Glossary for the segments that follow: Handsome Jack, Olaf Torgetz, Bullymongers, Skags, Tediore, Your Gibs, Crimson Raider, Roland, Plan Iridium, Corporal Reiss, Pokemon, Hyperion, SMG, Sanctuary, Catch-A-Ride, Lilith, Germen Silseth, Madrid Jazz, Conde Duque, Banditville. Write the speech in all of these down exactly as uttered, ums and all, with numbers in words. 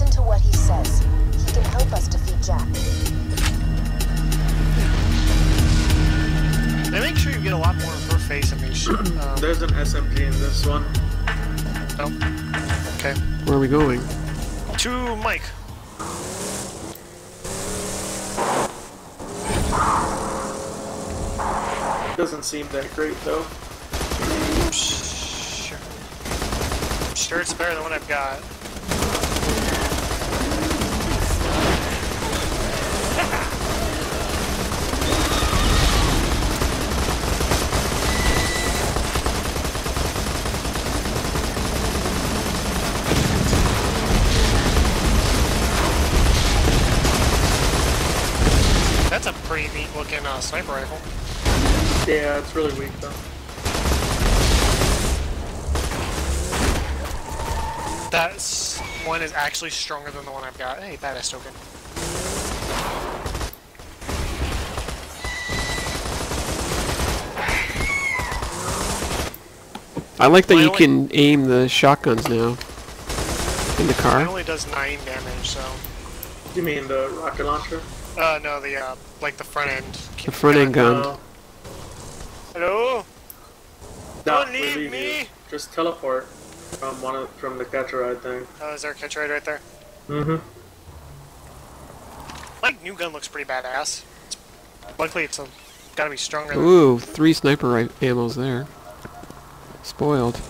Listen to what he says. He can help us defeat Jack. They make sure you get a lot more of her face. I mean, she, um... there's an S M G in this one. No. Okay. Where are we going? To Mike. Doesn't seem that great though. Sure. Sure, it's better than what I've got. That's a pretty neat looking uh, sniper rifle. Yeah, it's really weak though. That one is actually stronger than the one I've got. Hey, badass token. I like that my you only... can aim the shotguns now in the car. It only does nine damage, so. You mean the rocket launcher? Uh, no, the uh, like the front end. The front end gun. gun. Hello? Nah, Don't leave, leave me! You. Just teleport from one of, from the Catch-A-Ride thing. Oh, is there a Catch-A-Ride right there? Mm-hmm. My new gun looks pretty badass. It's, luckily, it's a, gotta be stronger. Ooh, than... three sniper right ammos there. Spoiled.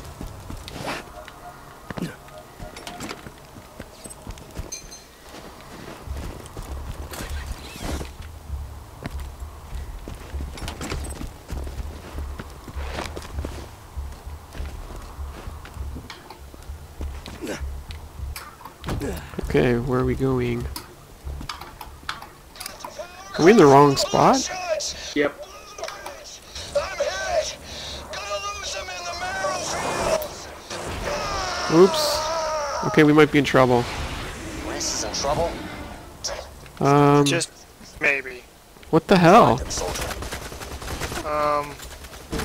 Okay, where are we going? Are we in the wrong spot? Yep. I'm hit. Gonna lose him in the marrow field. Oops. Okay, we might be in trouble. Reese is in trouble. Um. Just maybe. What the hell? Um.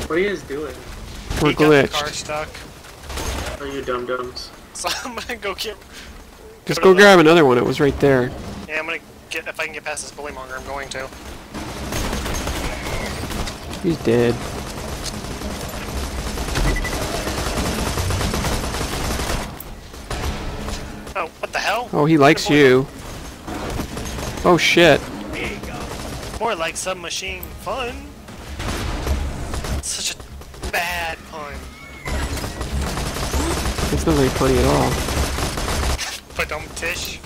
What are you guys doing? We're he glitched. Got the car stuck. Oh, you dum dums. So I'm gonna go get. Just go grab another one, it was right there. Yeah, I'm gonna get, if I can get past this bully monger, I'm going to. He's dead. Oh, what the hell? Oh, he likes you. Oh shit. There you go. More like submachine fun. Such a bad pun. It's not very funny at all. Tish.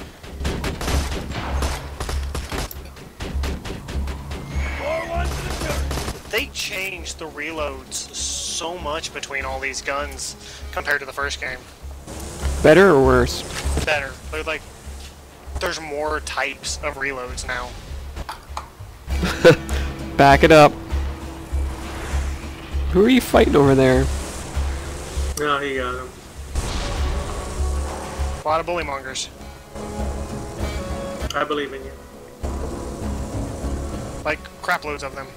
They changed the reloads so much between all these guns compared to the first game. Better or worse? Better. They're like, there's more types of reloads now. Back it up. Who are you fighting over there? No, he got him. A lot of bully mongers. I believe in you. Like crap loads of them.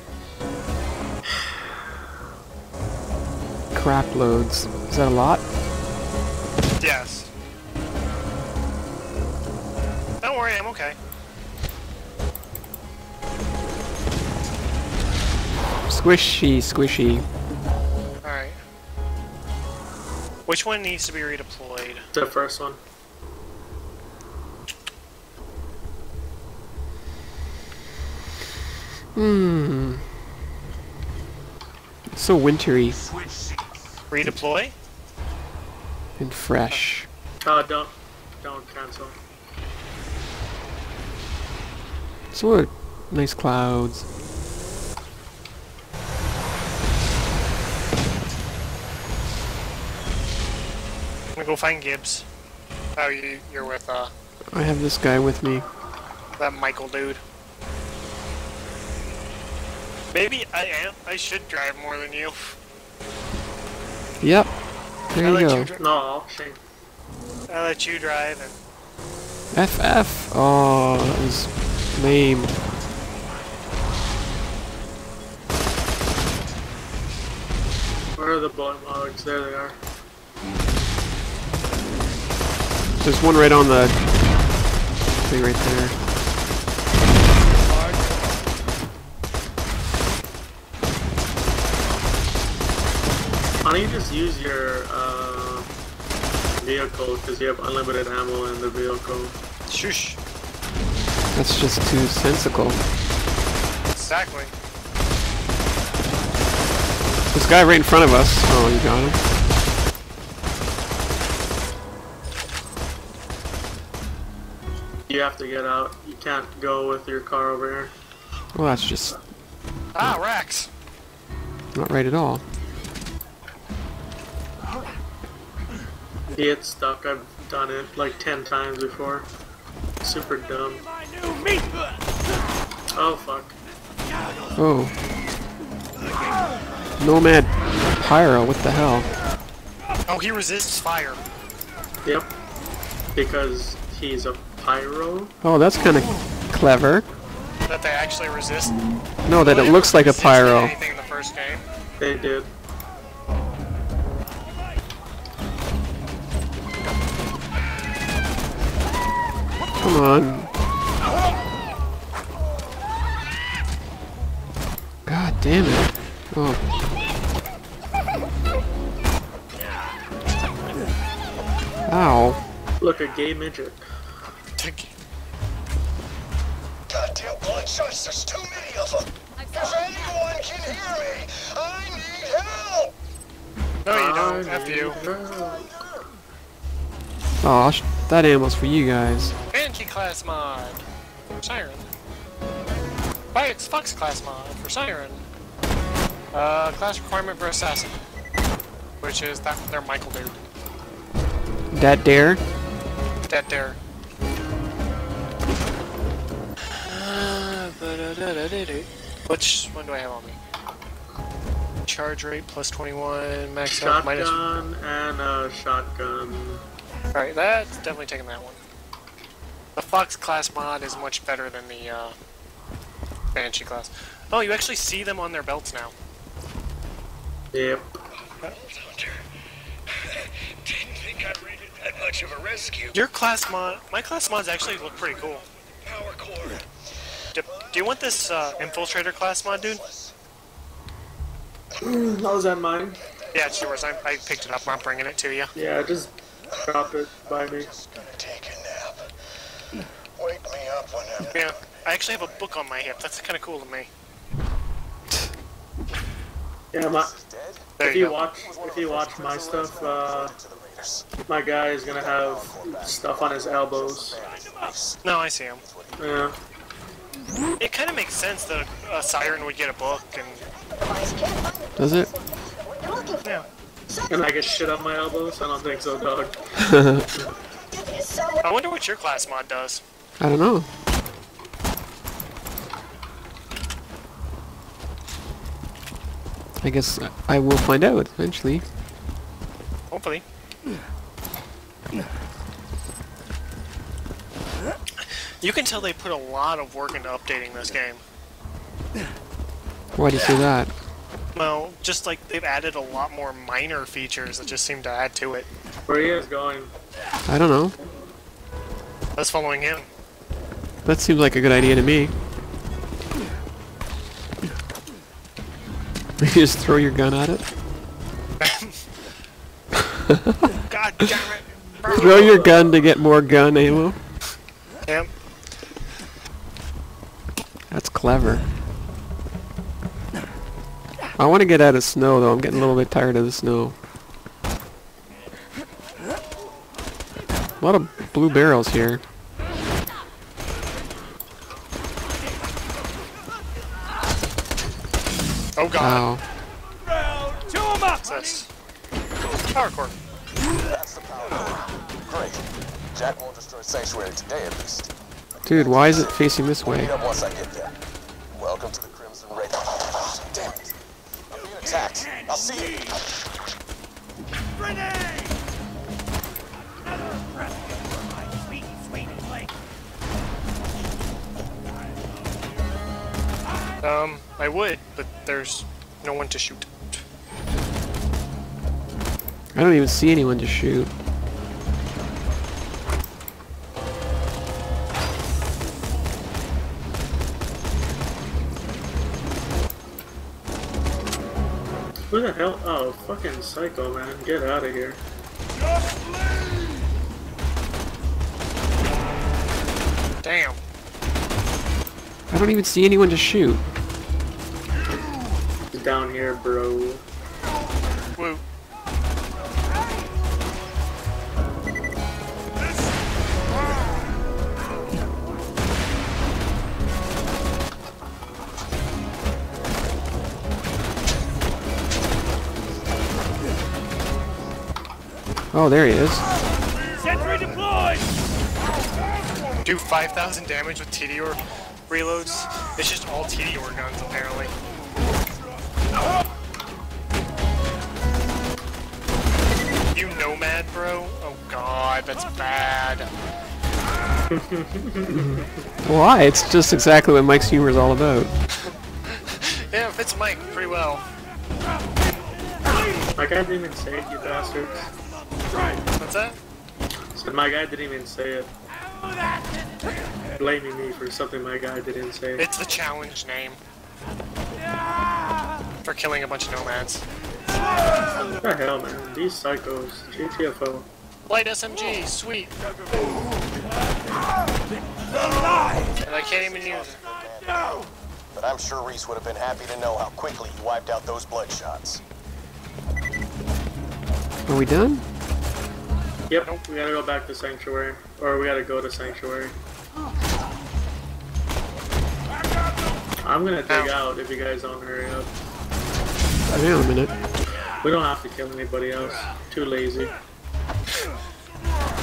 Crap loads. Is that a lot? Yes. Don't worry, I'm okay. Squishy, squishy. Alright. Which one needs to be redeployed? The first one. Hmm. It's so wintry. Redeploy? And fresh. Uh, don't, don't cancel. So nice clouds. I'm gonna go find Gibbs. Oh, you, you're with, uh... I have this guy with me. That Michael dude. Maybe I am. I should drive more than you. Yep. There I you go. You no, shame. I let you drive and. F F. Oh, that was lame. Where are the bullet logs? There they are. There's one right on the Exactly right there. Why don't you just use your uh, vehicle, because you have unlimited ammo in the vehicle? Shush. That's just too sensical. Exactly. This guy right in front of us. Oh, you got him. You have to get out. You can't go with your car over here. Well, that's just... Ah, Rex! Not right at all. He gets stuck. I've done it like ten times before. Super dumb. Oh, fuck. Oh. Nomad Pyro, what the hell? Oh, he resists fire. Yep. Because he's a... pyro? Oh, that's kind of clever. That they actually resist? No, that well, it looks like a pyro. Anything in the first game. They did. Come on. God damn it. Oh. Ow. Look, a gay midget. Goddamn blood shots, there's too many of them. If anyone can hear me, I need help! No, you don't, F you. Aw, oh, that ammo's for you guys. Banshee class mod for Siren. Violet's Fox class mod for Siren. Uh, class requirement for Assassin. Which is that they're Michael dude. That dare? That dare. Which one do I have on me? Charge rate plus twenty-one, max health minus. Shotgun and a shotgun. Alright, that's definitely taking that one. The Fox class mod is much better than the uh, Banshee class. Oh, you actually see them on their belts now. Yep. Well, Hunter. Didn't think I rated that much of a rescue. Your class mod, my class mods actually look pretty cool. Power core. Do, do you want this uh, infiltrator class mod, dude? That was on mine. Yeah, it's yours. I, I picked it up. I'm bringing it to you. Yeah, just drop it by me. Just gonna take a nap. Wake me up whenever. Yeah, I actually have a book on my hip. That's kind of cool to me. Yeah, my, if you watch, if you watch my stuff, uh, my guy is gonna have stuff on his elbows. No, I see him. Yeah. It kind of makes sense that a siren would get a book and... Does it? Yeah. And I get shit on my elbows? I don't think so, dog. I wonder what your class mod does. I don't know. I guess I will find out eventually. Hopefully. You can tell they put a lot of work into updating this game. Why do you say that? Well, just like they've added a lot more minor features that just seem to add to it. Where are you guys going? I don't know. That's following him. That seems like a good idea to me. You just throw your gun at it? God damn it! Throw your gun to get more gun ammo? Yep. That's clever. I want to get out of snow though. I'm getting a little bit tired of the snow. A lot of blue barrels here. Oh god. Ow. What's this? Power core. That's the power core. Great. Jack won't destroy Sanctuary today at least. Dude, why is it facing this way? Once I get there. Welcome to the Crimson Raider. Oh, damn it. I'm being attacked. I'll see you. Grenade! Another present for my sweet, sweet leg. Um, I would, but there's no one to shoot. I don't even see anyone to shoot. the hell? Oh, fucking psycho, man. Get out of here. Just leave! Damn. I don't even see anyone to shoot. It's down here, bro. Woo. Oh, there he is. Sentry deployed! Do five thousand damage with Tediore reloads. It's just all Tediore guns, apparently. You nomad, bro? Oh god, that's bad. Why? It's just exactly what Mike's humor is all about. Yeah, it fits Mike pretty well. My guy didn't even say it, you bastards. What's that? So my guy didn't even say it. Blaming me for something my guy didn't say. It's the challenge name. For killing a bunch of nomads. What the hell, man? These psychos. G T F O. Light S M G, sweet. And I can't even use it. No! But I'm sure Reese would have been happy to know how quickly you wiped out those bloodshots. Are we done? Yep, nope. We gotta go back to Sanctuary. Or we gotta go to Sanctuary. I'm gonna dig out if you guys don't hurry up. Hang on a minute. We don't have to kill anybody else. Too lazy.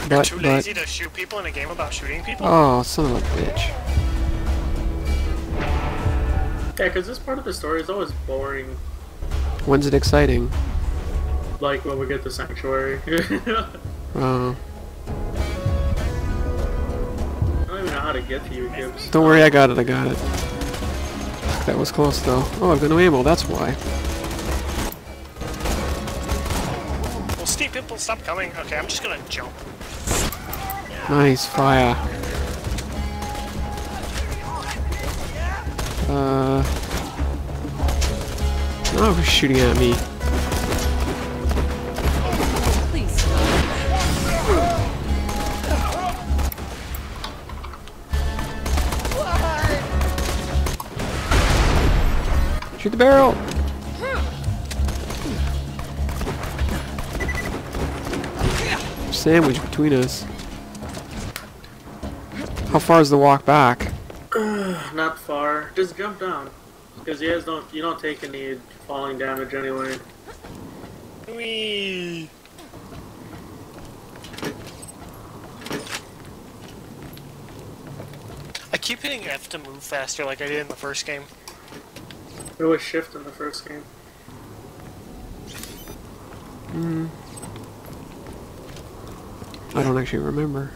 But, You're too lazy but... to shoot people in a game about shooting people? Oh, son of a bitch. Yeah, because this part of the story is always boring. When's it exciting? Like when we get to Sanctuary. Oh. I don't even know how to get to you, Gibbs. Don't worry, I got it, I got it. That was close though. Oh, I've got no ammo, that's why. Well, Steve, people stop coming. Okay, I'm just gonna jump. Nice fire. Uh. Oh, who's shooting at me? Shoot the barrel! Sandwich between us. How far is the walk back? Not far. Just jump down. Because you guys don't you don't take any falling damage anyway. Whee! I keep hitting F to move faster like I did in the first game. It was shift in the first game. Mm. I don't actually remember.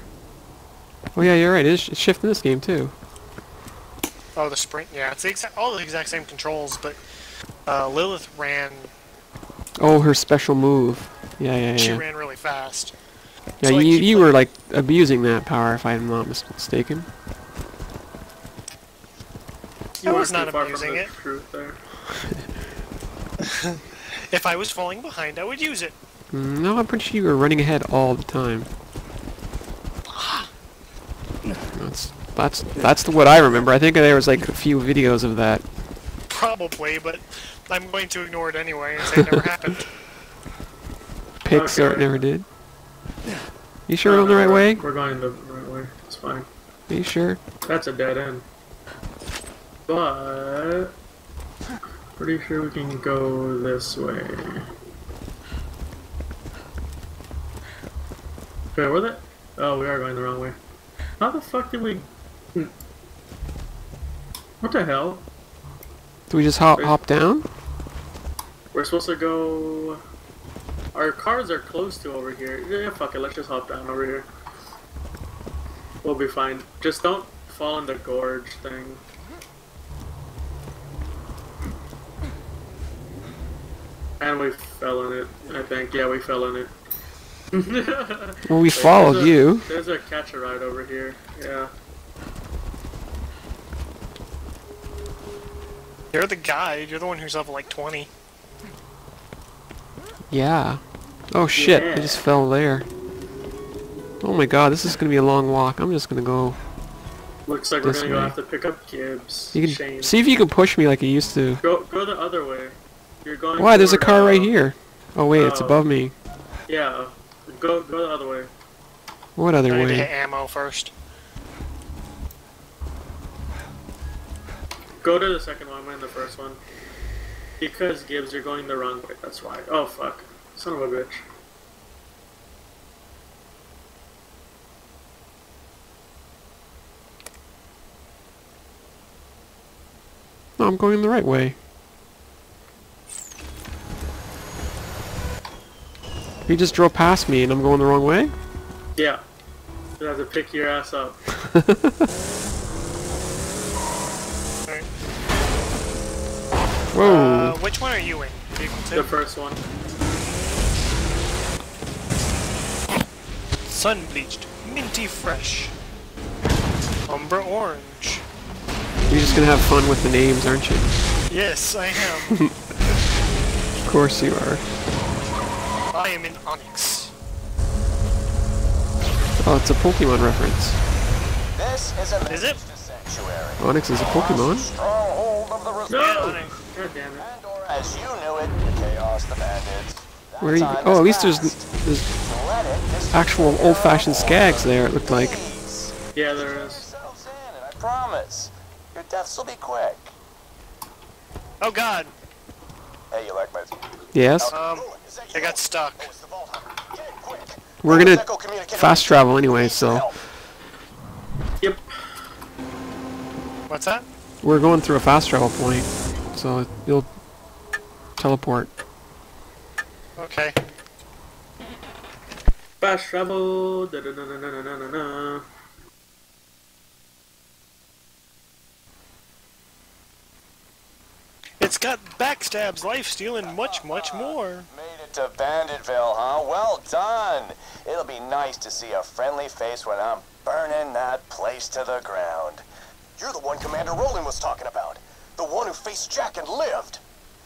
Oh yeah, you're right. It's shift in this game too. Oh, the sprint. Yeah, it's the exact all the exact same controls, but uh, Lilith ran. Oh, her special move. Yeah, yeah, yeah. She ran really fast. Yeah, so, like, you you were like abusing that power, if I'm not mistaken. I was not abusing it. If I was falling behind, I would use it. No, I'm pretty sure you were running ahead all the time. That's that's that's what I remember. I think there was like a few videos of that. Probably, but I'm going to ignore it anyway and say it never happened. Pixar okay. Never did. You sure we're on the right way? We're going the right way. It's fine. Are you sure? That's a dead end. But pretty sure we can go this way. Okay, where the? Oh, we are going the wrong way. How the fuck did we? What the hell? Do we just hop Wait. hop down? We're supposed to go. Our cars are close to over here. Yeah, fuck it. Let's just hop down over here. We'll be fine. Just don't fall in the gorge thing. And we fell in it, I think. Yeah, we fell in it. Well, we followed you. There's a Catch-A-Ride over here. Yeah. You're the guide. You're the one who's level like twenty. Yeah. Oh shit, yeah. I just fell there. Oh my god, this is gonna be a long walk. I'm just gonna go. Looks like we're gonna way. go have to pick up Gibbs. You can Shane. see if you can push me like you used to. Go go the other way. You're going. Why? There's a car right here. Oh wait, uh, it's above me. Yeah. Go go the other way. What other I way? I need to hit ammo first. Go to the second one, I'm in the first one. Because Gibbs, you're going the wrong way. That's why. Oh fuck, son of a bitch. No, I'm going the right way. You just drove past me and I'm going the wrong way? Yeah. You have to pick your ass up. Right. Whoa. Uh, which one are you in? Vehicle two? The first one. Sun bleached, minty fresh, umber orange. You're just gonna have fun with the names, aren't you? Yes, I am. Of course you are. I am in Onyx. Oh, it's a Pokemon reference. This is, a is it? Sanctuary. Onyx is a Pokemon? No! God damn it. As you knew it, the chaos, the bandits. Where are you? Oh, at least there's, there's actual old-fashioned skags there, it looked like. Yeah, there is. I promise, your deaths will be quick. Oh god! Hey, you like my... Yes? Um, I got stuck. We're gonna fast travel anyway, so... Yep. What's that? We're going through a fast travel point, so you'll teleport. Okay. Fast travel! Da -da -da -da -da -da -da -da. It's got backstabs, life stealing, much, much more. Made it to Banditville, huh? Well done. It'll be nice to see a friendly face when I'm burning that place to the ground. You're the one Commander Roland was talking about. The one who faced Jack and lived.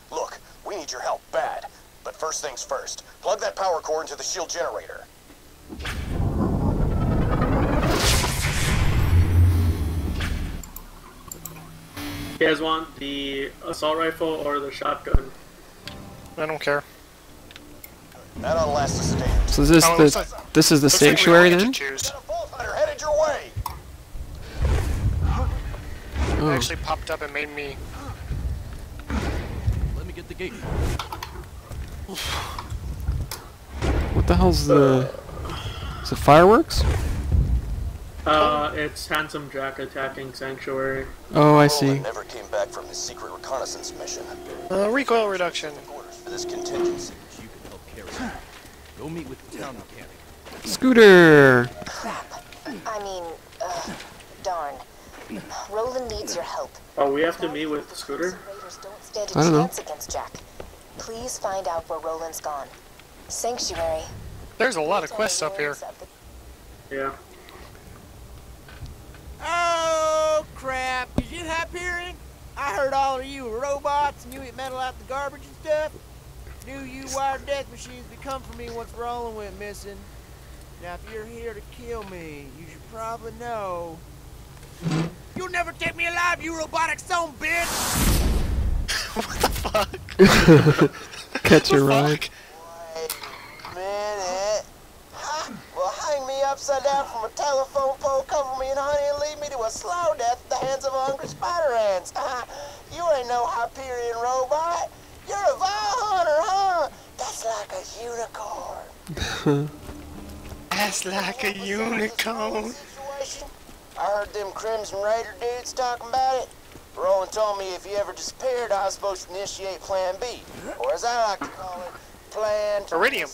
Look, we need your help bad. But first things first, plug that power cord into the shield generator. You guys want the assault rifle or the shotgun? I don't care. That'll last a stage. So this oh, the like, this is the sanctuary like then? Choose. Oh. It actually popped up and made me. Let me get the gate. What the hell's the? Is it fireworks? Uh, it's Handsome Jack attacking Sanctuary. Oh, I see. Never came back from his secret reconnaissance mission. Uh, recoil reduction. For this contingency, you can help carry. Go meet with the town mechanic. Scooter. Crap. I mean, uh, darn. Roland needs your help. Oh, we have to meet with the Scooter. I don't know. Against Jack. Please find out where Roland's gone. Sanctuary. There's a lot of quests up here. Yeah. Oh crap, is it Hyperion? I heard all of you were robots and you eat metal out the garbage and stuff. Knew you wired death machines to come for me once Roland went missing. Now if you're here to kill me, you should probably know. You'll never take me alive, you robotic son bitch! What the fuck? Catch a ride. Wait a minute. Well, hang me upside down from a telephone pole, cover me in honey, and lead me to a slow death at the hands of hungry spider ants. Uh, you ain't no Hyperion robot. You're a vile hunter, huh? That's like a unicorn. That's like a unicorn. I heard them Crimson Raider dudes talking about it. Roland told me if you ever disappeared, I was supposed to initiate Plan B, or as I like to call it, Plan Iridium.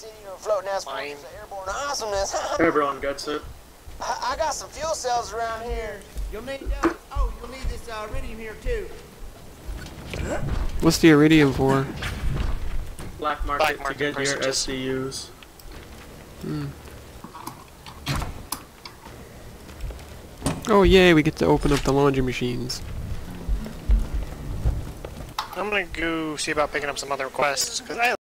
Airborne awesomeness. Everyone gets it. I, I got some fuel cells around here. You'll need those. Oh, you'll need this uh, iridium here too. What's the iridium for? Black market, Black market to get percentages. Your S C Us. Hmm. Oh yay, we get to open up the laundry machines. I'm gonna go see about picking up some other quests because I.